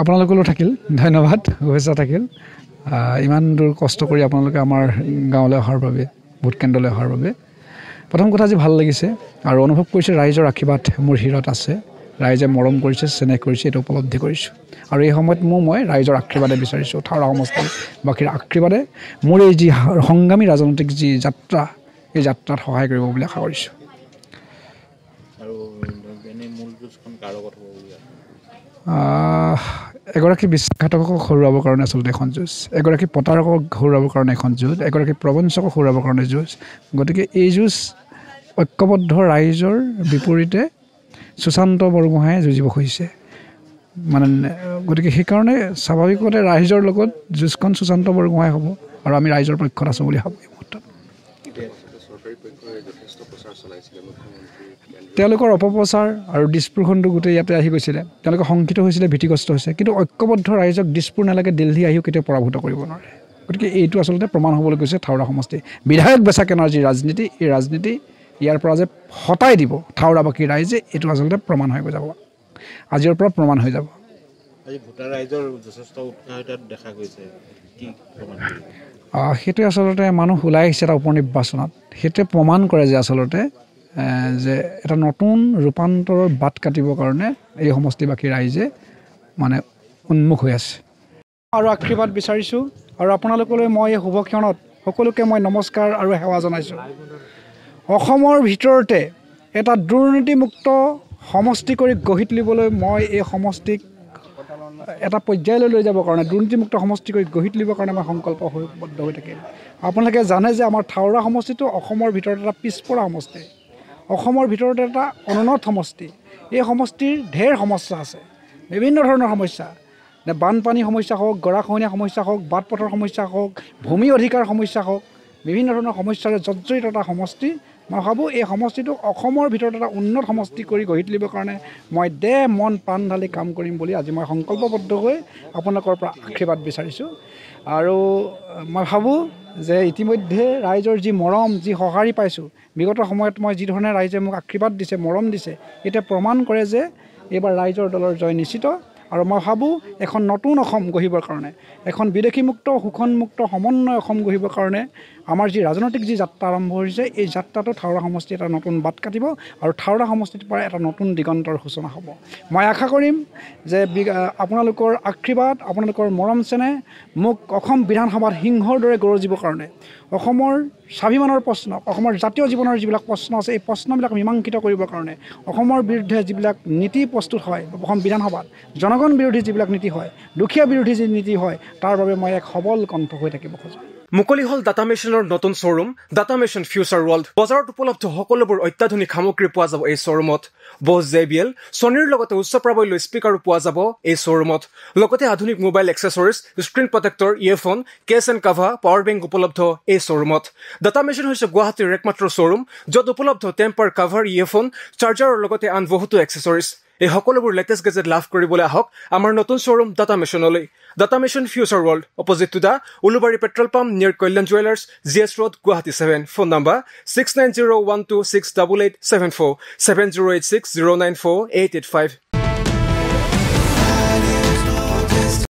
আপোনালোকলৈ থাকিল ধন্যবাদ শুভেচ্ছা থাকিল ইমান দূৰ কষ্ট কৰি আপোনালোকে আমাৰ গাঁৱলৈ অহাৰ বাবে ভোট কেন্দ্ৰলৈ অহাৰ বাবে প্ৰথম কথা যে ভাল লাগিছে আৰু অনুভৱ কৰিছে ৰাইজৰ আশীৰ্বাদ মোৰ হিৰত আছে ৰাইজে মৰম কৰিছে স্নেহ কৰিছে এটা উপলব্ধি কৰিছো আৰু এই সময়ত মই ৰাইজৰ আশীৰ্বাদে বিচাৰিছো থাওৰা সমষ্টি বাকীৰ আশীৰ্বাদে মোৰ এই যি সংগ্ৰামী ৰাজনৈতিক যি যাত্ৰা এই যাত্ৰাত সহায় কৰিব বুলি আশা কৰিছো আৰু এনে মূল যুঁজখন কাৰো কথা এগৰাকী বিশ্বাসঘাতকক হৰুৱাবৰ কাৰণে আচলতে এখন যুঁজ এগৰাকী পতাৰকক হৰুৱাবৰ কাৰণে এখন যুঁজ এগৰাকী প্ৰবঞ্চকক হৰুৱাবৰ কাৰণে যুঁজ গতিকে এই যুঁজ ঐক্যবদ্ধ ৰাইজৰ বিপৰীতে সুশান্ত বৰগোহাঁই যুঁজিব খুজিছে মানে গতিকে সেইকাৰণে স্বাভাৱিকতে ৰাইজৰ লগত যুঁজখন সুশান্ত বৰগোহাঁই হ'ব আৰু আমি ৰাইজৰ পক্ষত আছোঁ বুলি ভাবোঁ এই মুহূৰ্তত তেওঁলোকৰ অপপ্ৰচাৰ আৰু দিছপুৰখনটো গোটেই ইয়াতে আহি গৈছিলে তেওঁলোকে সংকিত হৈছিলে ভীতিগ্ৰস্ত হৈছে কিন্তু ঐক্যবদ্ধ ৰাইজক দিছপুৰ নালাগে দিল্লী আহিও কেতিয়াও পৰাভূত কৰিব নোৱাৰে গতিকে এইটো আচলতে প্ৰমাণ হ'বলৈ গৈছে থাওৰা সমষ্টি বিধায়ক বেচা কেনাৰ যি ৰাজনীতি এই ৰাজনীতি ইয়াৰ পৰা যে হটাই দিব থাওৰাবাসী ৰাইজে এইটো আচলতে প্ৰমাণ হৈ যাব আজিৰ পৰা প্ৰমাণ হৈ যাব সেইটোৱে আচলতে মানুহ ওলাই আহিছে এটা উপ নিৰ্বাচনত সেইটোৱে প্ৰমাণ কৰে যে আচলতে যে এটা নতুন ৰূপান্তৰৰ বাট কাটিবৰ কাৰণে এই সমষ্টিবাসী ৰাইজে মানে উন্মুখ হৈ আছে আৰু আশীৰ্বাদ বিচাৰিছোঁ আৰু আপোনালোকলৈ মই এই শুভক্ষণত সকলোকে মই নমস্কাৰ আৰু সেৱা জনাইছোঁ অসমৰ ভিতৰতে এটা দুৰ্নীতিমুক্ত সমষ্টি কৰি গঢ়ি তুলিবলৈ মই এই সমষ্টিক এটা পৰ্যায়লৈ লৈ যাবৰ কাৰণে দুৰ্নীতিমুক্ত সমষ্টি কৰি গঢ়ি তুলিবৰ কাৰণে আমাৰ সংকল্পবদ্ধ হৈ থাকিম আপোনালোকে জানে যে আমাৰ থাওৰা সমষ্টিটো অসমৰ ভিতৰত এটা পিছপৰা সমষ্টি অসমৰ ভিতৰতে এটা অনুন্নত সমষ্টি এই সমষ্টিৰ ঢেৰ সমস্যা আছে বিভিন্ন ধৰণৰ সমস্যা বানপানী সমস্যা হওক গৰাখহনীয়া সমস্যা হওক বাট পথৰ সমস্যা হওক ভূমি অধিকাৰ সমস্যা হওক বিভিন্ন ধৰণৰ সমস্যাৰে জৰ্জৰিত এটা সমষ্টি মই ভাবোঁ এই সমষ্টিটোক অসমৰ ভিতৰত এটা উন্নত সমষ্টি কৰি গঢ়ি তুলিবৰ কাৰণে মই দেহ মন প্ৰাণ ঢালি কাম কৰিম বুলি আজি মই সংকল্পবদ্ধ হৈ আপোনালোকৰ পৰা আশীৰ্বাদ বিচাৰিছোঁ আৰু মই ভাবোঁ যে ইতিমধ্যে ৰাইজৰ যি মৰম যি সঁহাৰি পাইছোঁ বিগত সময়ত মই যিধৰণে ৰাইজে মোক আশীৰ্বাদ দিছে মৰম দিছে এতিয়া প্ৰমাণ কৰে যে এইবাৰ ৰাইজৰ দলৰ জয় নিশ্চিত আৰু মই ভাবোঁ এখন নতুন অসম গঢ়িবৰ কাৰণে এখন বিদেশীমুক্ত শোষণমুক্ত সমন্বয় অসম গঢ়িবৰ কাৰণে আমাৰ যি ৰাজনৈতিক যি যাত্ৰা আৰম্ভ হৈছে এই যাত্ৰাটো থাওৰা সমষ্টি এটা নতুন বাট কাটিব আৰু থাওৰা সমষ্টিৰ পৰা এটা নতুন দিগন্তৰ সূচনা হ'ব মই আশা কৰিম যে আপোনালোকৰ আশীৰ্বাদ আপোনালোকৰ মৰম চেনেহ মোক অসম বিধানসভাত সিংহৰ দৰে গৰজিবৰ কাৰণে অসমৰ স্বাভিমানৰ প্ৰশ্ন অসমৰ জাতীয় জীৱনৰ যিবিলাক প্ৰশ্ন আছে এই প্ৰশ্নবিলাক মীমাংসিত কৰিবৰ কাৰণে অসমৰ বিৰুদ্ধে যিবিলাক নীতি প্ৰস্তুত হয় অসম বিধানসভাত জনগণ বিৰোধী যিবিলাক নীতি হয় দুখীয়া বিৰোধী যি নীতি হয় তাৰ বাবে মই এক সবল কণ্ঠ হৈ থাকিব খোজোঁ মুকলি হল ডাটা মেচিনৰ নতুন showroom data machine future world বজাৰত উপলব্ধ সকলোবোৰ অত্যাধুনিক সামগ্ৰী পোৱা যাব এই শ্ব'ৰুমত বছ JBL ছনীৰ লগতে উচ্চ প্ৰাবল্যৰ স্পীকাৰো পোৱা যাব এই শ্ব'ৰুমত লগতে আধুনিক mobile accessories screen protector earphone case and cover power bank উপলব্ধ এই শ্ব'ৰুমত ডাটা মেচিন হৈছে গুৱাহাটীৰ একমাত্ৰ শ্ব'ৰুম য'ত উপলব্ধ টেম্পাৰ কভাৰ ইয়েৰফোন চাৰ্জাৰৰ লগতে আন বহুতো এক্সেছৰিজ এই সকলোবোৰ লেটেষ্ট গেজেট লাভ কৰিবলৈ আহক আমাৰ নতুন শ্ব'ৰুম ডাটা মেচিনলৈ data machine future world opposite to the Ulubari petrol pump near Kalyan jewellers GS road Guwahati 7 phone number 6901268874 7086094885